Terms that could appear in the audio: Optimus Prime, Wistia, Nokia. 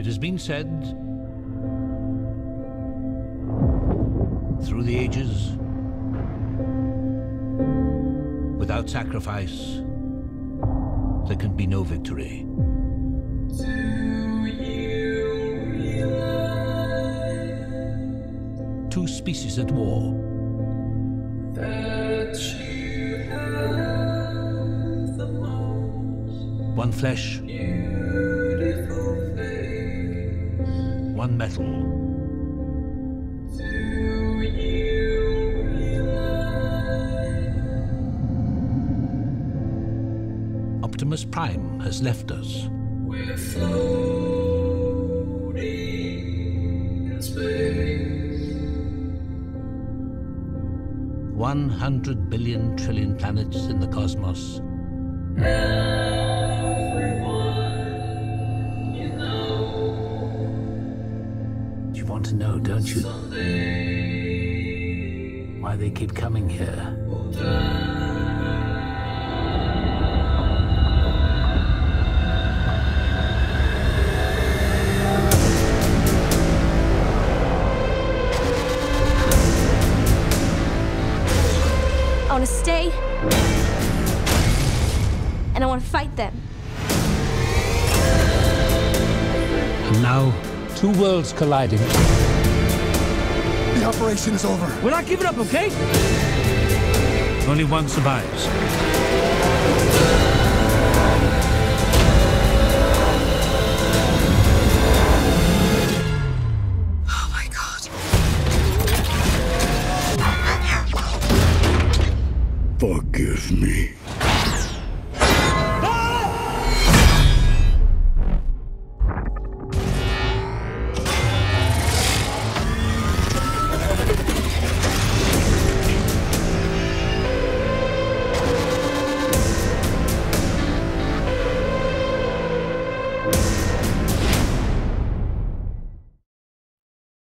It has been said, through the ages, without sacrifice, there can be no victory. Two species at war. One flesh, one metal. Optimus Prime has left us. We're floating in space. 100 billion trillion planets in the cosmos. Everyone you know. You want to know, don't you? Someday why they keep coming here? We'll I want to stay, and I want to fight them. And now, two worlds colliding. The operation is over. We're not giving up, okay? Only one survives. Oh my God. Forgive me.